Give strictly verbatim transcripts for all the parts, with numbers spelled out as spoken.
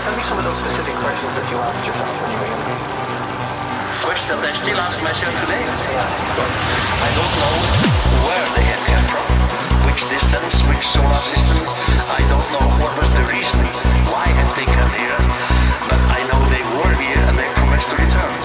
send me some of those specific questions that you asked yourself when you were young. Questions that I still ask myself today. Yeah. But I don't know where they had come from, which distance, which solar system. I don't know what was the reason, why had they come here, but I know they were here and they promised to return.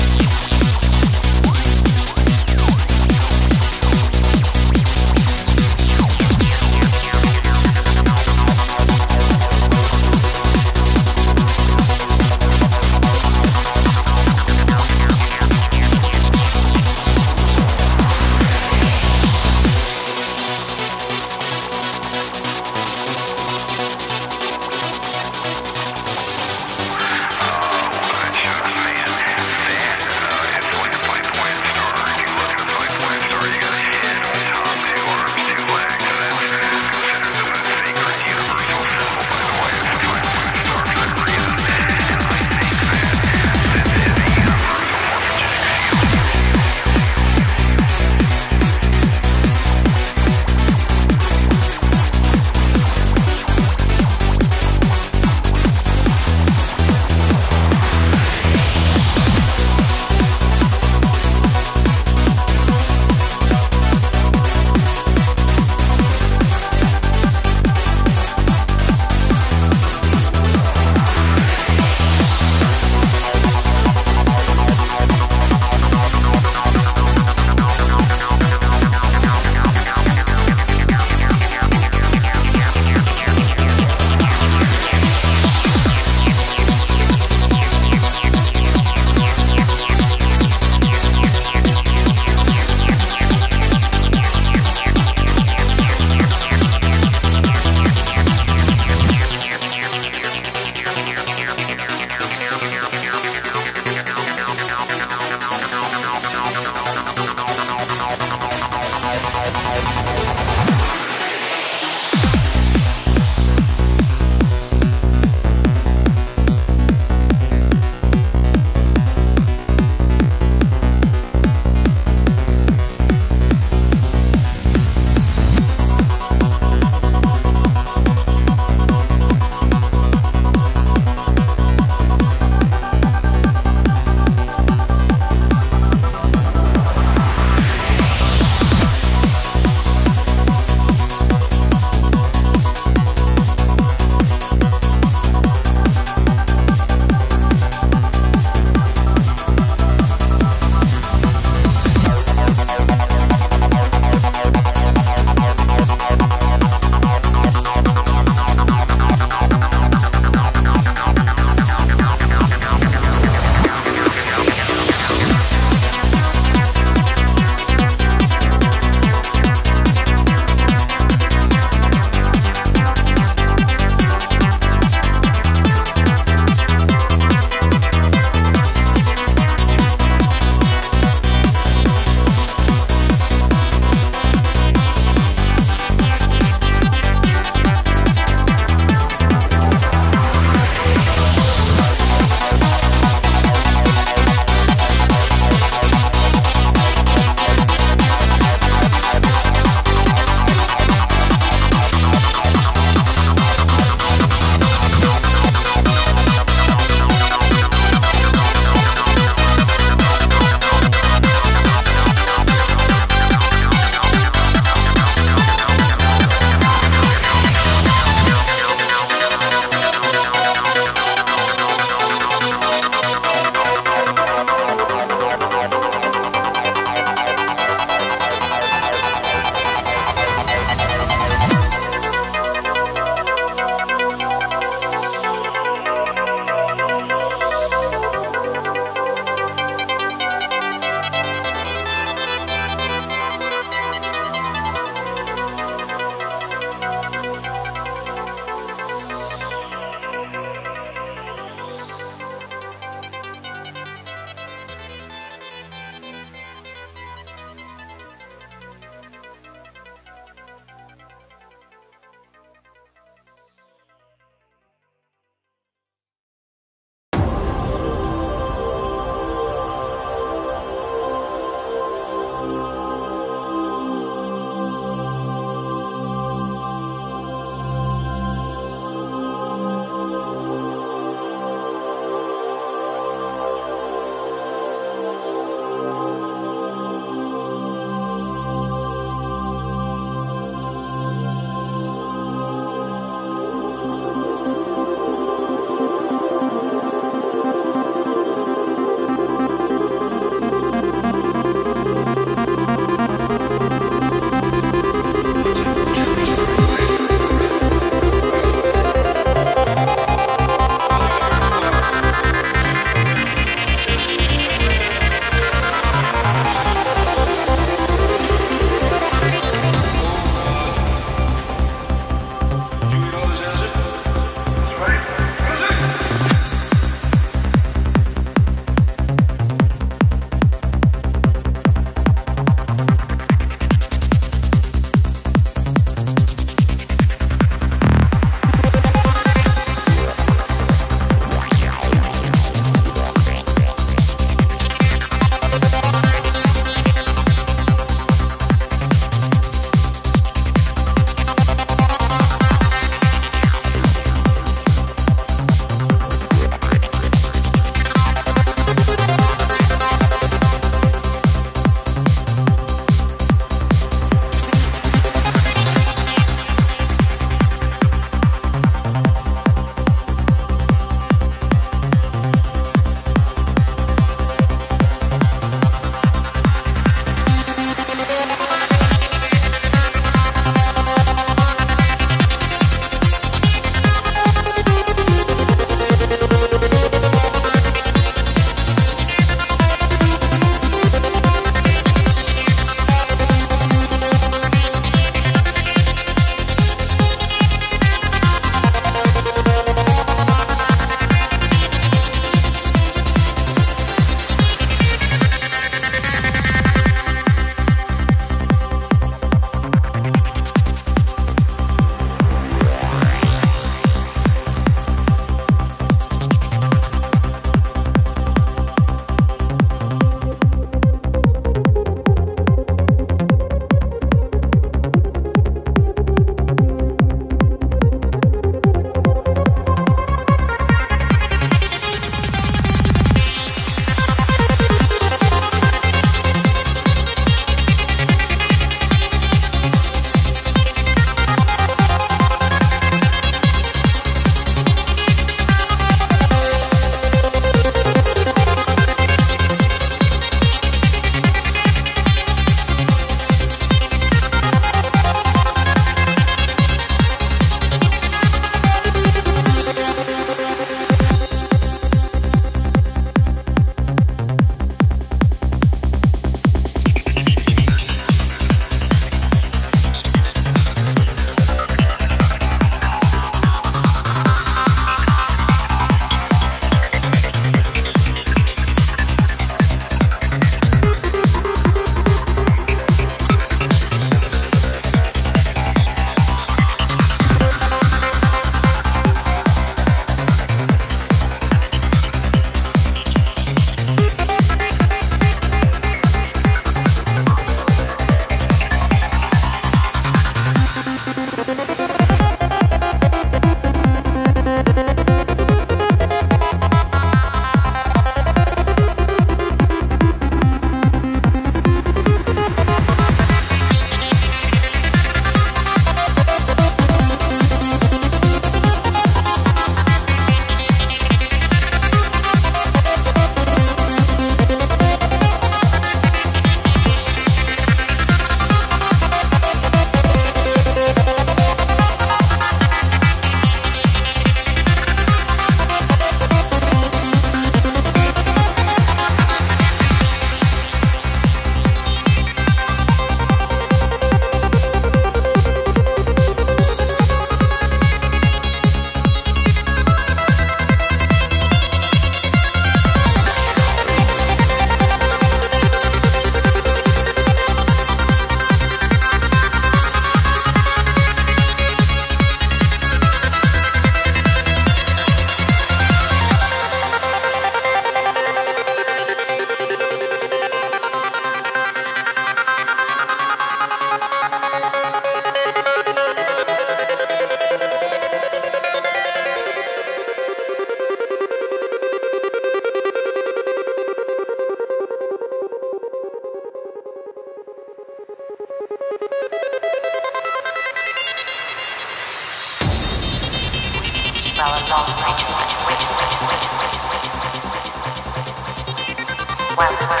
Wake up.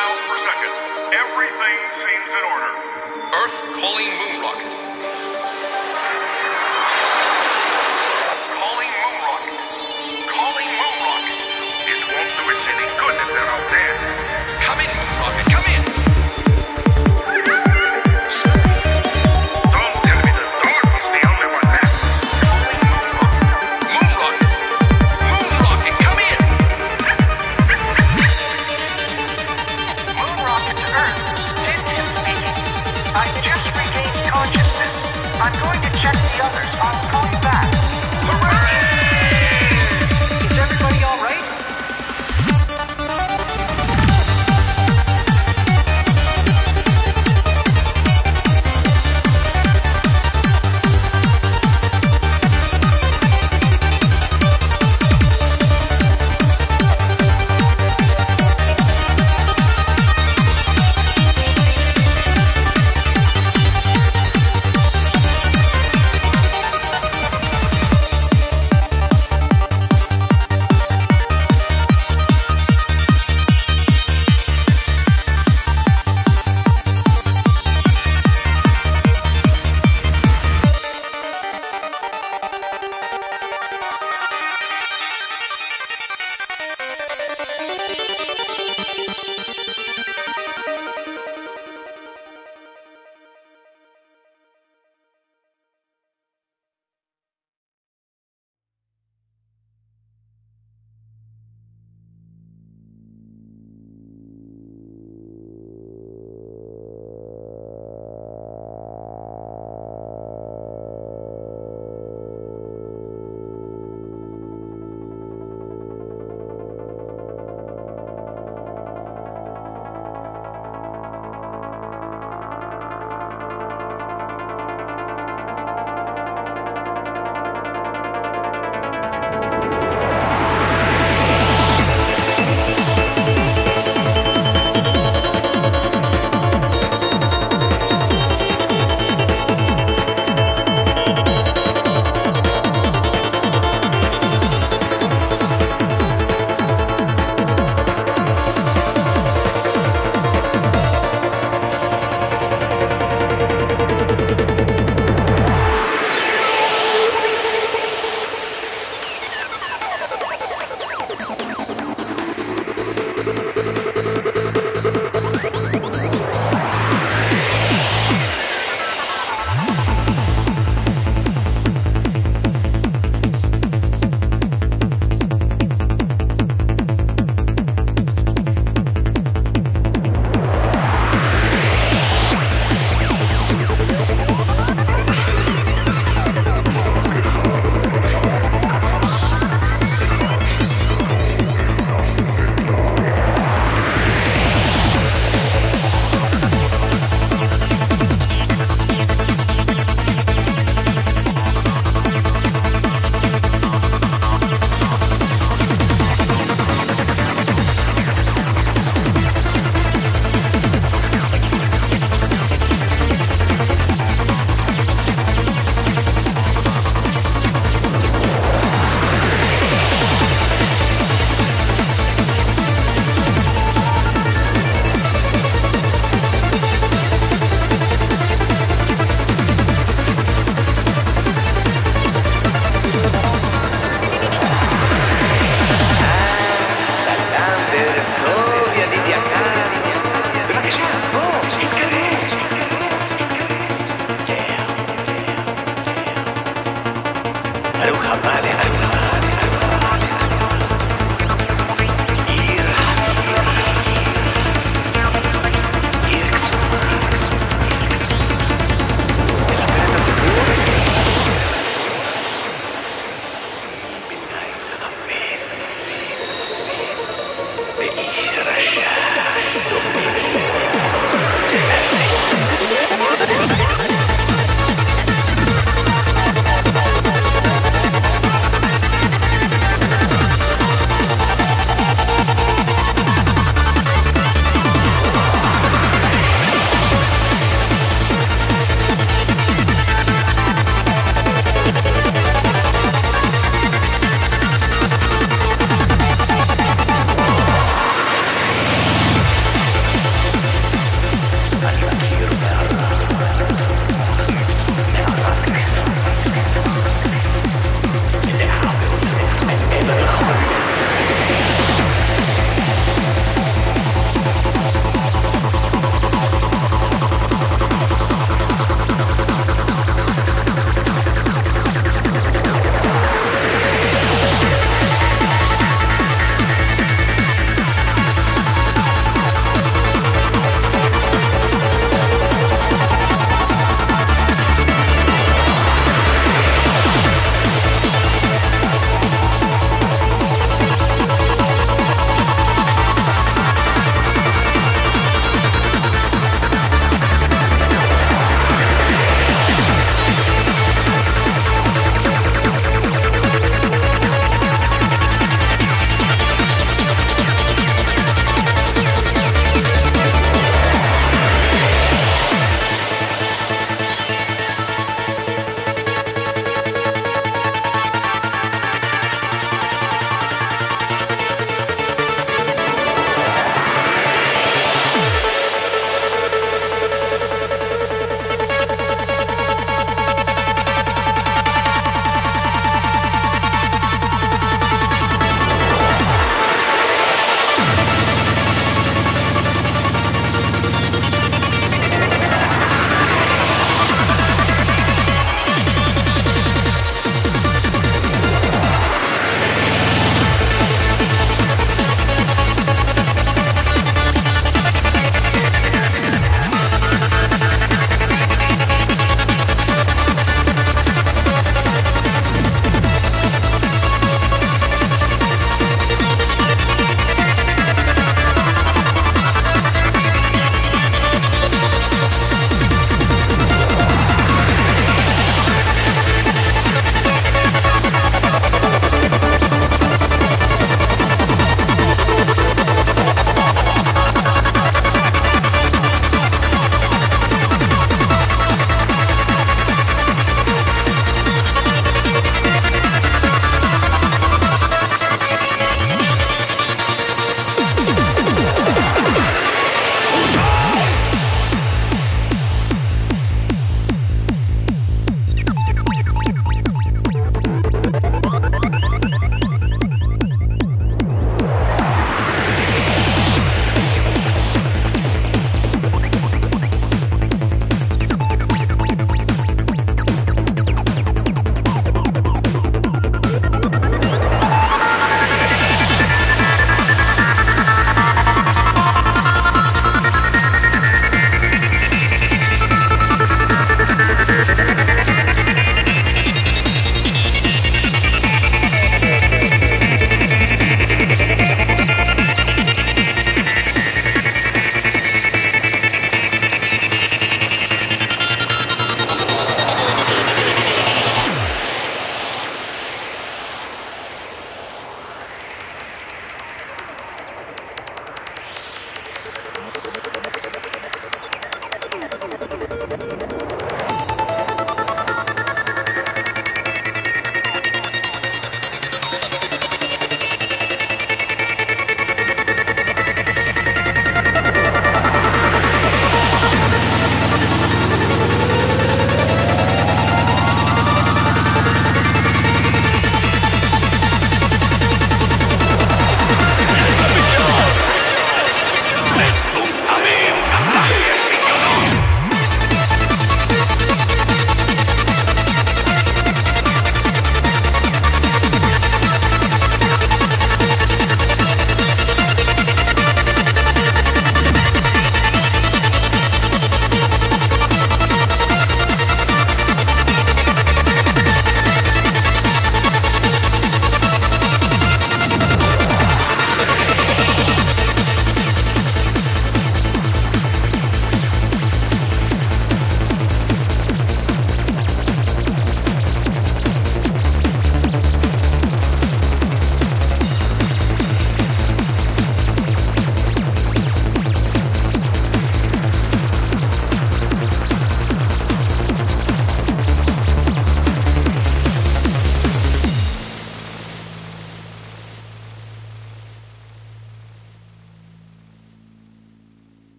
miles per second. Everything seems in order. Earth calling moon rocket. Calling moon rocket. Calling moon rocket. It won't do us any good if they're out there. Come in, moon rocket, come in.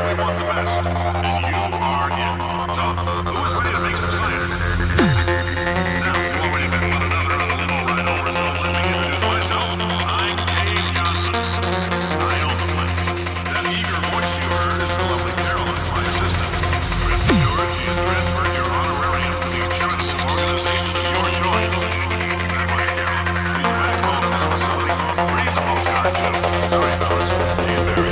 All right, fellas, see you there.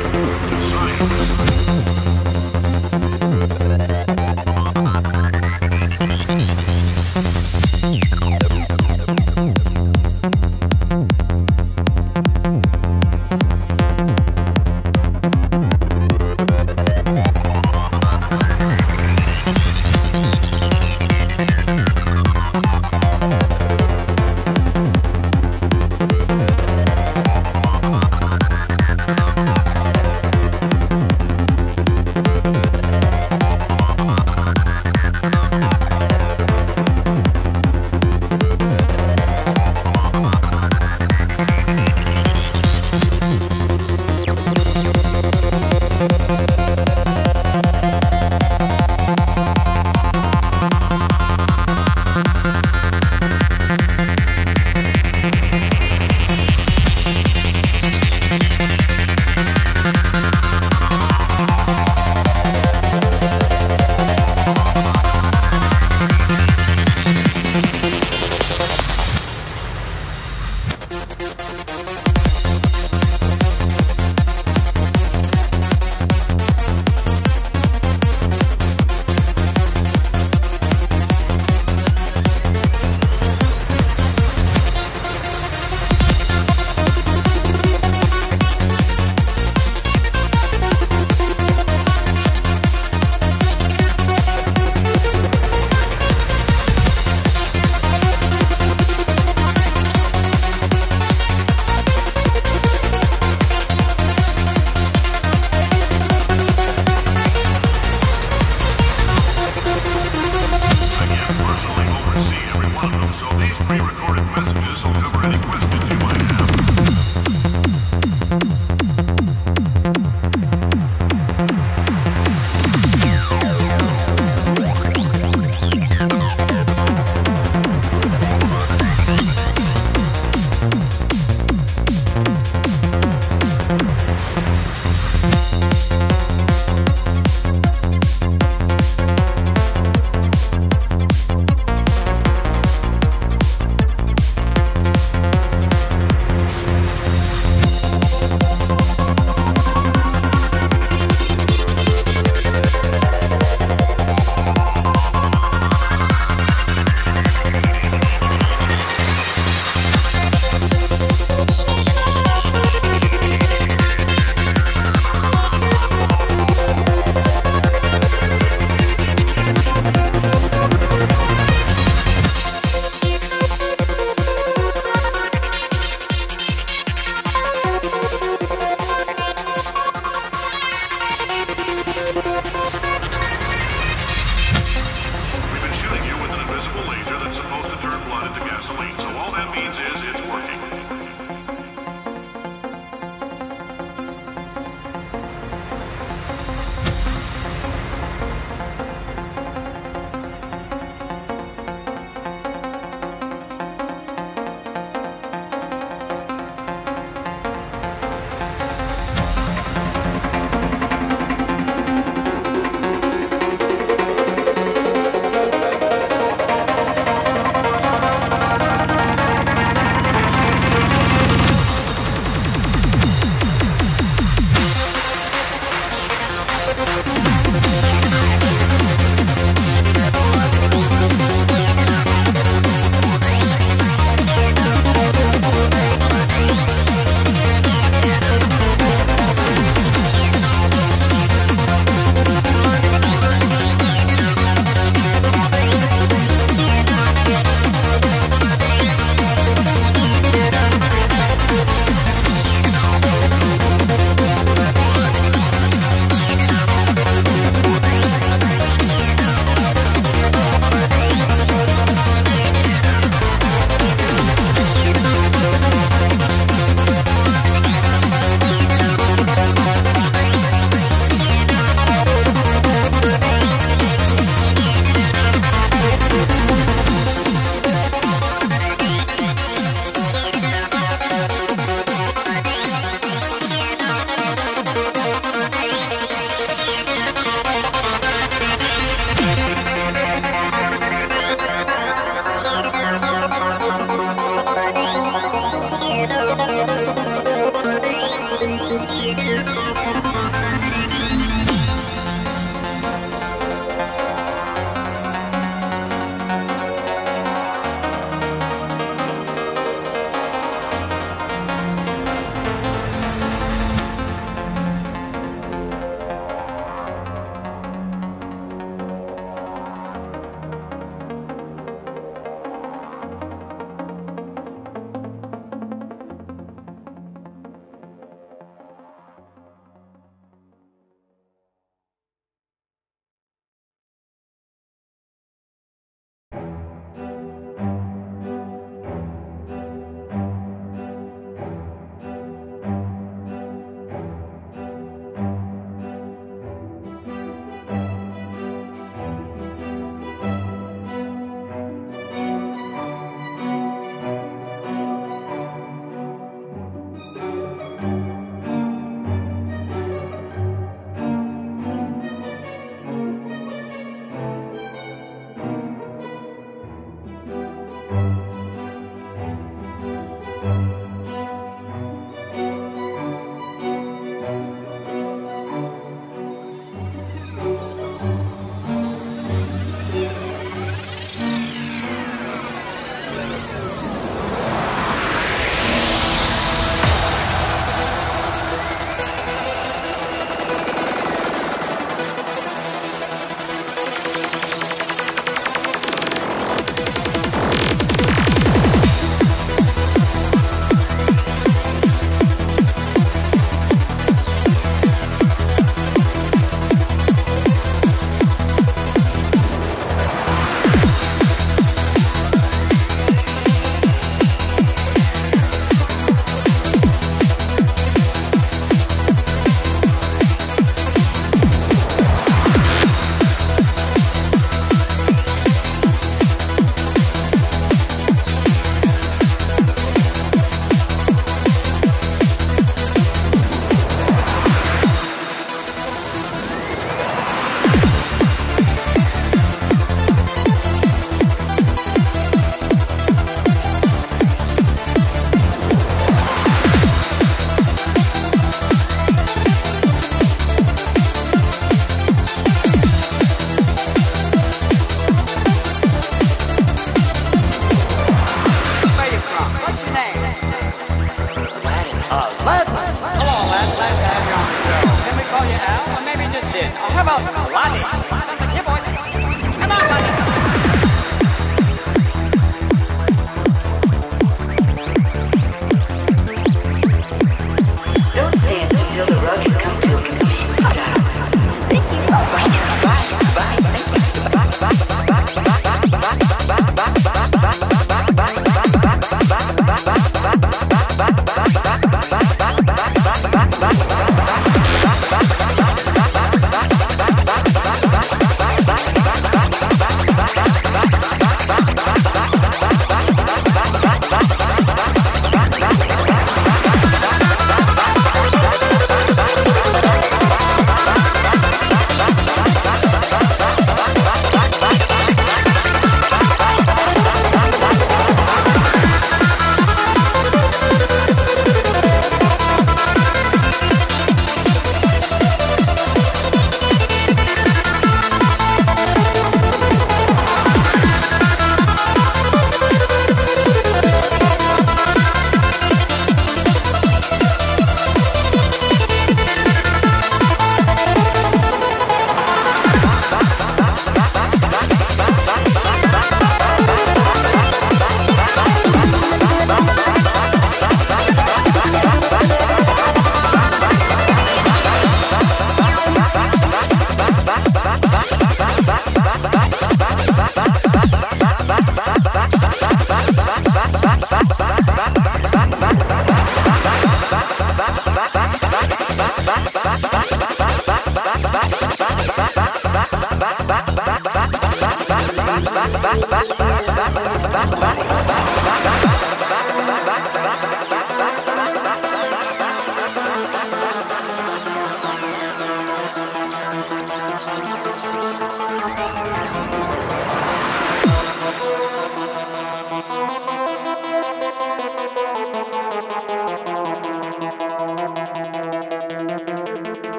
you out, or maybe just didn't. Or how about Aladdin? Sounds like